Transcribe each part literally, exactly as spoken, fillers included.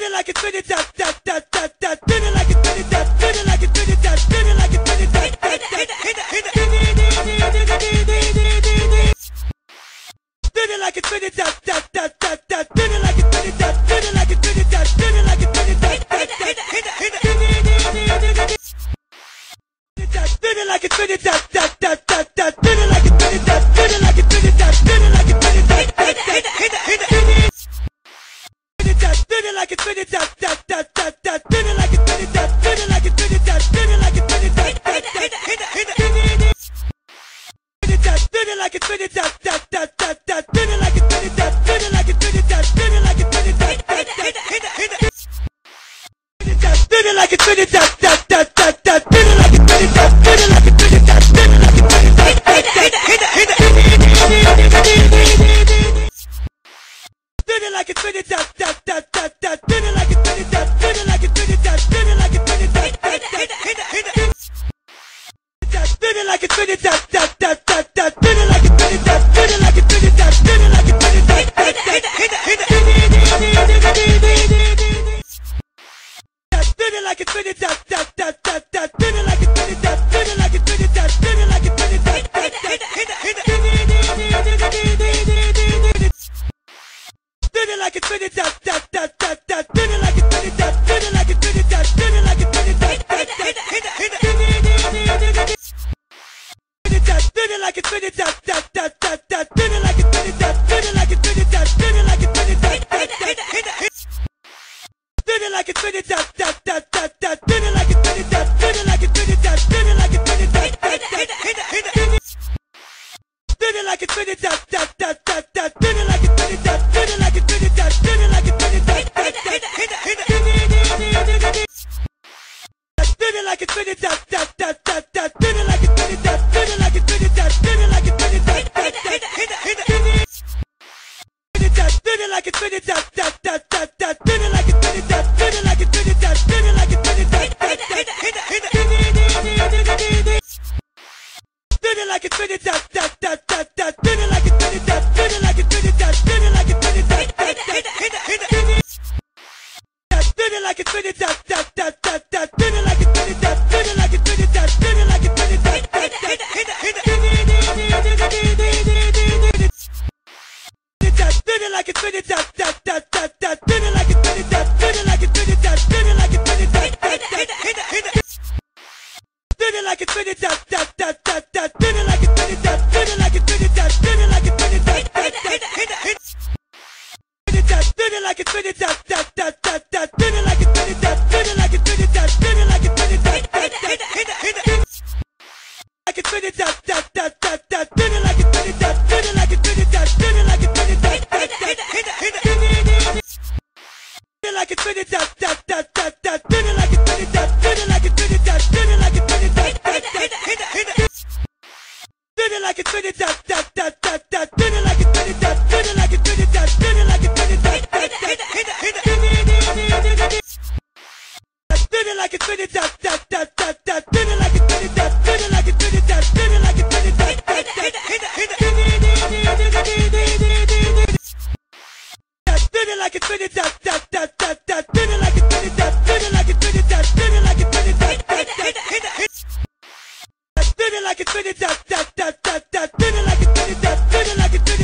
spin it like a spin it that that that that that spin it like a spin it that spin it like a spin it that spin it like a spin it that that that spin it like a spin it that that that that that spin it like a spin it that spin it like a spin it that spin it like a spin it that that that spin it like a spin it that that that that that spin it like a spin it that spin it like a spin it that spin it like a spin it that that that like it's spinning that that that that that spinning like it's spinning that spinning like it's spinning that spinning like it's spinning that that that spinning that spinning like it's spinning that that that that that spinning like it's spinning that spinning like it's spinning that spinning like it's spinning that that that spinning like it's spinning that that that that that spinning like it's spinning that spinning like it's spinning that spinning like it's spinning that spinning like it's spinning that that that that spinning like it's spinning that spinning like it's spinning that spinning like it's spinning that that that spinning like it's spinning that that that that that spinning like it's spinning that spinning like it's spinning that spinning like it's spinning that that that spinning like it's spinning that that that that that spinning like it's spinning that spinning like it's spinning that spinning like it's spinning that that that spinning like it's spinning that that that that that spinning like it's spinning that spinning like it's spinning that spinning like it's spinning that that that spinning like it's spinning that that that that that spinning like it's spinning that spinning like it's spinning that spinning like it's spinning that that that spinning like it's spinning that that that that that spinning like it's spinning that spinning like it's spinning that spinning like it's spinning that that that spinning like it's spinning that that that that that spinning like it's spinning that spinning like it's spinning that spinning like it's spinning that that that spinning like it's spinning that that that that that spinning like it's spinning that spinning like it's spinning that spinning like it's spinning that that that spinning like it's spinning that that that that that spinning like it's spinning that spinning like it's spinning that spinning like it's spinning that that that spinning like it's spinning that that that that that spinning like it's spinning that spinning like it's spinning that spinning like it's spinning that that that spinning like it's spinning that that that that that spinning like it's spinning that spinning like it's spinning that spinning like it's spinning that that that spinning like it's spinning that that that that that spinning like it's spinning that spinning like it's spinning that spinning like it's spinning that that that spinning like it's spinning that that that that that spinning like it's spinning that spinning like it's spinning that spinning like it's spinning that that that spinning like it's spinning that that that that that spinning like it's spinning that spinning like it's spinning that spinning like it's spinning that that that like it's spinning that that that that that spinning like it's spinning that spinning like it's spinning that spinning like it's spinning that that that spinning like it's spinning that that that that that spinning like it's spinning that spinning like it's spinning that spinning like it's spinning that that that spinning like it's spinning that that that that that spinning like it's spinning that spinning like it's spinning that spinning like it's spinning that that that spinning like it's spinning that that that that that spinning like it's spinning that spinning like it's spinning that spinning like it's spinning that that that spinning like it's spinning that that that that that spinning like it's spinning that spinning like it's spinning that spinning like it's spinning that that that spinning like it's spinning that that that that that spinning like it's spinning that spinning like it's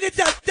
minutes left.